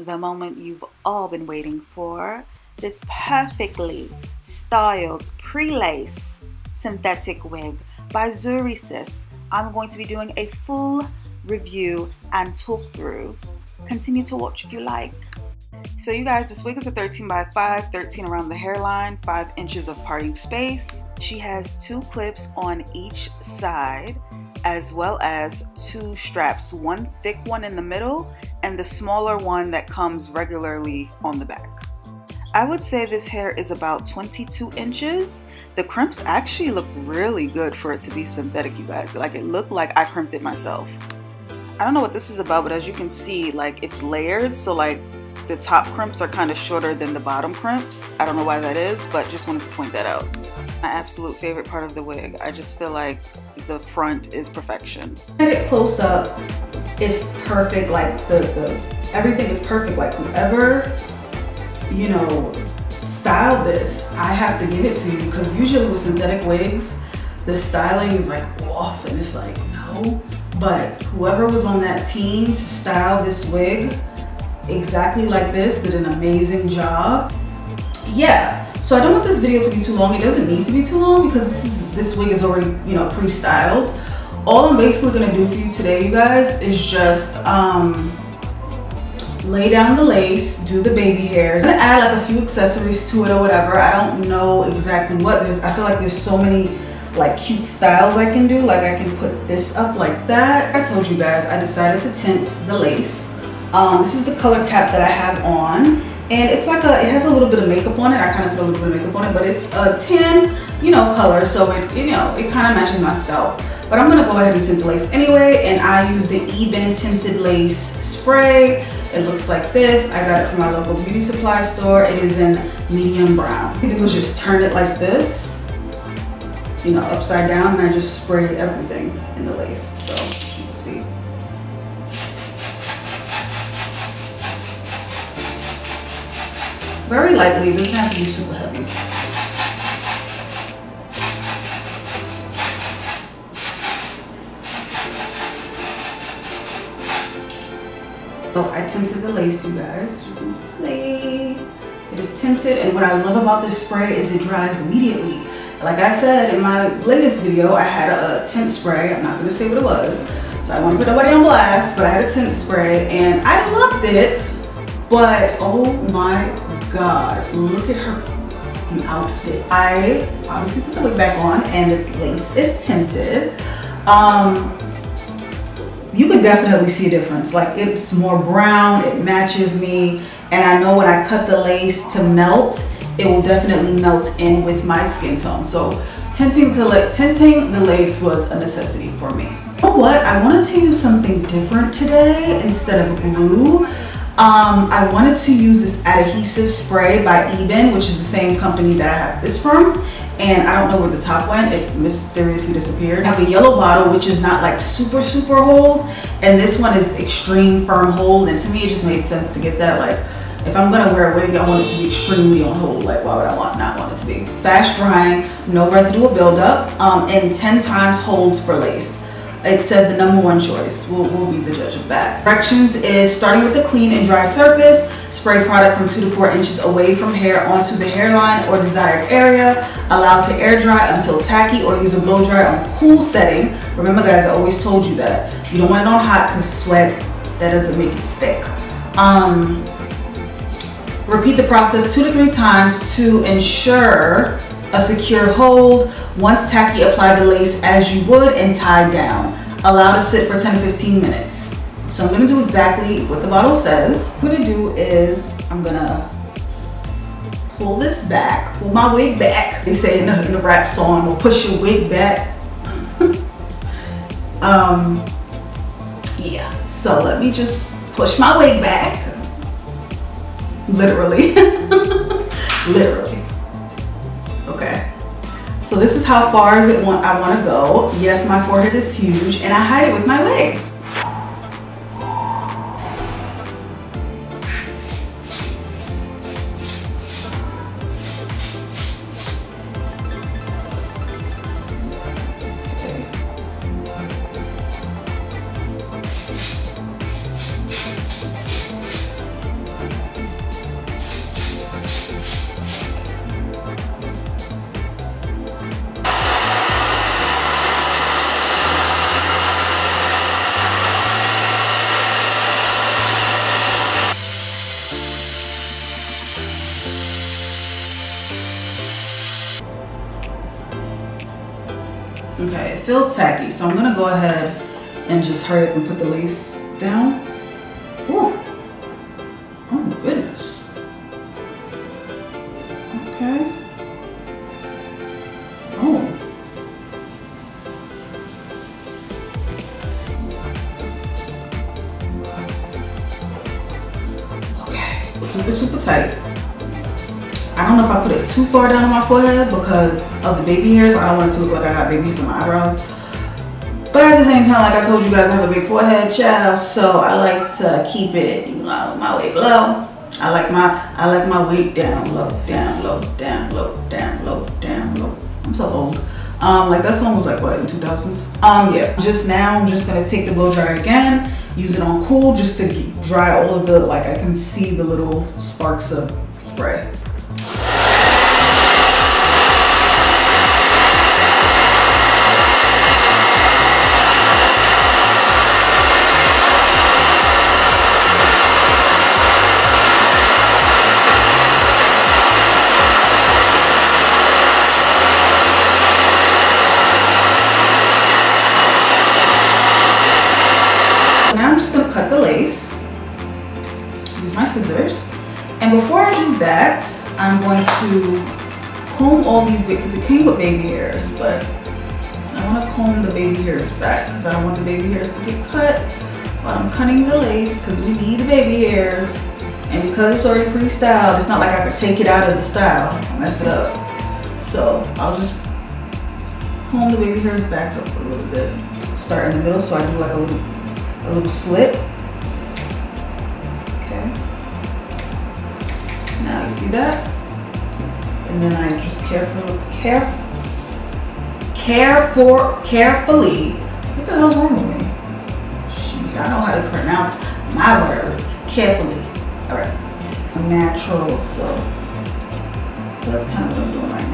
The moment you've all been waiting for, this perfectly styled pre-lace synthetic wig by Zury Sis. I'm going to be doing a full review and talk through. Continue to watch if you like. So you guys, this wig is a 13x5, 13 around the hairline, 5 inches of parting space. She has 2 clips on each side, as well as 2 straps, one thick one in the middle and the smaller one that comes regularly on the back. I would say this hair is about 22 inches. The crimps actually look really good for it to be synthetic, you guys. Like, it looked like I crimped it myself. I don't know what this is about, but as you can see, like, it's layered, so like the top crimps are kind of shorter than the bottom crimps. I don't know why that is, but just wanted to point that out. My absolute favorite part of the wig. I just feel like the front is perfection. Get it close up, it's perfect. Like everything is perfect. Like, whoever, you know, styled this, I have to give it to you, because usually with synthetic wigs, the styling is like off and it's like, no. But whoever was on that team to style this wig exactly like this did an amazing job. Yeah, so I don't want this video to be too long. It doesn't need to be too long, because this wig is already, you know, pre-styled. All I'm basically gonna do for you today, you guys, is just lay down the lace, do the baby hairs. I'm gonna add like a few accessories to it or whatever. I don't know exactly what this. I feel like there's so many like cute styles I can do. Like, I can put this up like that. I told you guys I decided to tint the lace. This is the color cap that I have on, and it's like it has a little bit of makeup on it. I kind of put a little bit of makeup on it, but it's a tan, you know, color, so it kind of matches my scalp. But I'm gonna go ahead and tint the lace anyway, and I use the Eben tinted lace spray. It looks like this. I got it from my local beauty supply store. It is in medium brown. You can just turn it like this, you know, upside down, and I just spray everything in the lace. So let's see. Very lightly, it doesn't have to be super heavy. So I tinted the lace, you guys. You can see it is tinted, and what I love about this spray is it dries immediately. Like I said in my latest video, I had a tint spray. I'm not gonna say what it was, so I won't put nobody on blast, but I had a tint spray and I loved it. But oh my God, look at her outfit. I obviously put the wig back on and the lace is tinted. You can definitely see a difference. Like, it's more brown, it matches me, and I know when I cut the lace to melt, it will definitely melt in with my skin tone. So tinting the lace was a necessity for me. You know what? I wanted to use something different today instead of glue. I wanted to use this adhesive spray by Eben, which is the same company that I have this from, and I don't know where the top went. It mysteriously disappeared. I have a yellow bottle, which is not like super hold, and this one is extreme firm hold, and to me it just made sense to get that. Like, if I'm gonna wear a wig, I want it to be extremely on hold. Like, why would I not want it to be? Fast drying, no residual buildup, and 10 times holds for lace. It says the #1 choice. We'll be the judge of that. Directions is starting with a clean and dry surface. Spray product from 2 to 4 inches away from hair onto the hairline or desired area. Allow to air dry until tacky, or use a blow dry on cool setting. Remember guys, I always told you that. You don't want it on hot, because sweat, that doesn't make it stick. Repeat the process 2 to 3 times to ensure a secure hold. Once tacky, apply the lace as you would and tie down. Allow to sit for 10-15 minutes. So I'm gonna do exactly what the bottle says. What I'm gonna do is I'm gonna pull this back, pull my wig back. They say in the rap song, we'll push your wig back. Yeah, so let me just push my wig back. Literally, literally. Okay. So this is how far I want to go. Yes, my forehead is huge, and I hide it with my legs. Okay, it feels tacky, so I'm gonna go ahead and just hurry up and put the lace down. Ooh. Oh my goodness. Okay. Oh. Okay, super, super tight. I don't know if I put it too far down on my forehead because of the baby hairs. I don't want it to look like I got baby hairs on my eyebrows. But at the same time, like I told you guys, I have a big forehead, child, so I like to keep it, you know, my weight low. I like my weight down low, down low, down low, down low, down low. I'm so old. Like that song was like what, in 2000s? Yeah. Just now, I'm just gonna take the blow dryer again, use it on cool, just to dry all of the, like I can see the little sparks of spray. I'm going to comb all these wigs because it came with baby hairs, but I want to comb the baby hairs back because I don't want the baby hairs to get cut while I'm cutting the lace because we need the baby hairs. And because it's already pre-styled, it's not like I could take it out of the style and mess it up. So I'll just comb the baby hairs back up a little bit. Start in the middle, so I do like a little slit. Now you see that? And then I just carefully, what the hell's wrong with me? Shit, I know how to pronounce my word. Carefully. All right, it's natural, so that's kind of what I'm doing right now.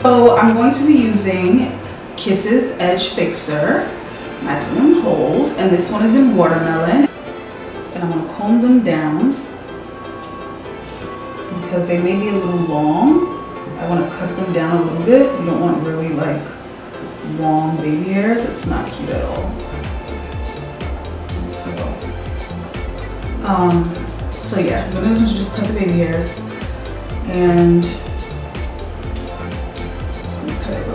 So I'm going to be using Kisses Edge Fixer, Maximum Hold, and this one is in Watermelon. And I'm going to comb them down because they may be a little long. I want to cut them down a little bit. You don't want really like long baby hairs. It's not cute at all. So, yeah, I'm going to just cut the baby hairs and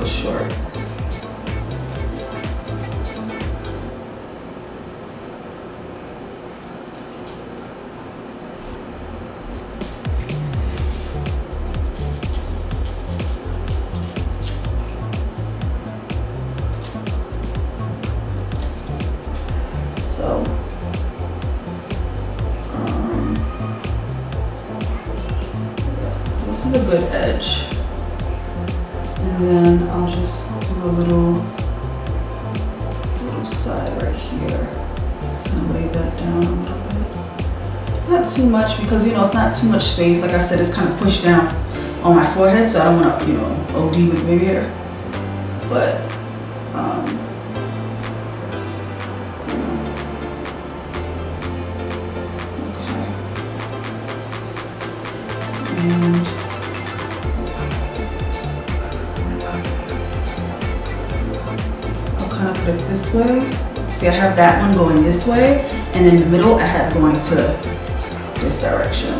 short. So this is a good edge. And then I'll just do a little side right here. Kind of lay that down a little bit. Not too much because, you know, it's not too much space. Like I said, it's kind of pushed down on my forehead, so I don't want to, you know, OD with baby hair. But, you know. Okay. And put it this way. See, I have that one going this way, and in the middle I have going to this direction.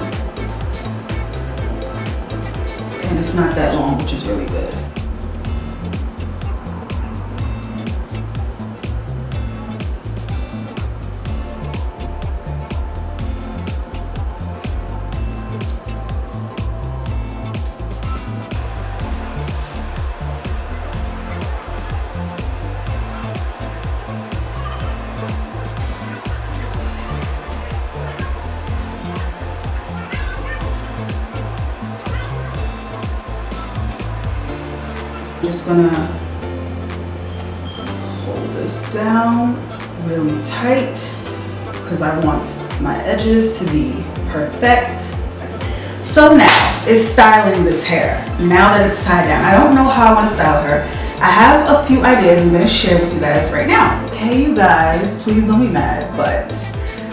And it's not that long, which is really good. I'm just gonna hold this down really tight because I want my edges to be perfect. So now it's styling this hair. Now that it's tied down, I don't know how I want to style her. I have a few ideas I'm gonna share with you guys right now. Hey you guys, please don't be mad, but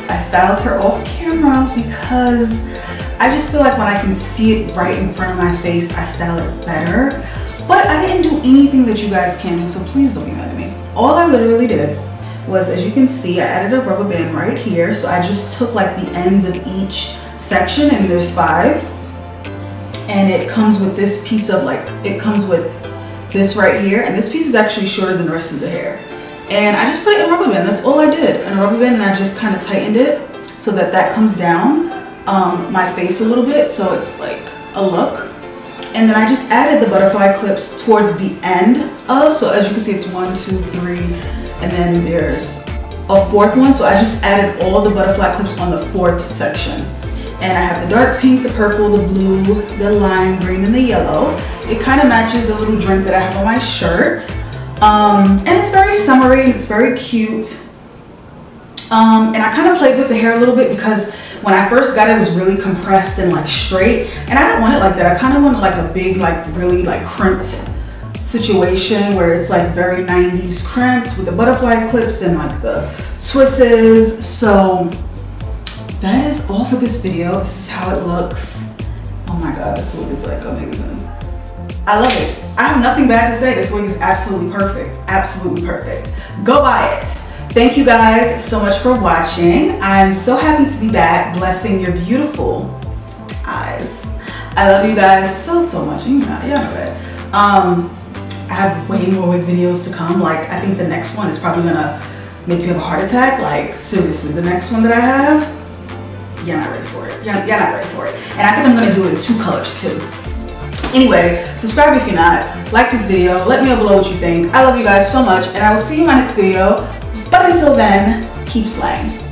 I styled her off camera because I just feel like when I can see it right in front of my face, I style it better. But I didn't do anything that you guys can do, so please don't be mad at me. All I literally did was, as you can see, I added a rubber band right here. So I just took like the ends of each section, and there's 5. And it comes with this piece of like, it comes with this right here. And this piece is actually shorter than the rest of the hair. And I just put it in a rubber band. That's all I did. In a rubber band, and I just kind of tightened it so that that comes down my face a little bit, so it's like a look. And then I just added the butterfly clips towards the end of, so as you can see it's 1, 2, 3, and then there's a 4th one, so I just added all the butterfly clips on the 4th section. And I have the dark pink, the purple, the blue, the lime green, and the yellow. It kind of matches the little drink that I have on my shirt, and it's very summery and it's very cute. And I kind of played with the hair a little bit because when I first got it, it was really compressed and like straight, and I don't want it like that. I kind of want like a big, like really like crimped situation where it's like very 90s crimped with the butterfly clips and like the twists. So that is all for this video. This is how it looks. Oh my God, this wig is like amazing. I love it. I have nothing bad to say. This wig is absolutely perfect. Absolutely perfect. Go buy it. Thank you guys so much for watching. I'm so happy to be back blessing your beautiful eyes. I love you guys so, so much. You know that. I have way more wig videos to come. Like, I think the next one is probably gonna make you have a heart attack. Like, seriously, the next one that I have, you're not ready for it. You're not ready for it. And I think I'm gonna do it in 2 colors too. Anyway, subscribe if you're not. Like this video. Let me know below what you think. I love you guys so much, and I will see you in my next video. But until then, keep slaying.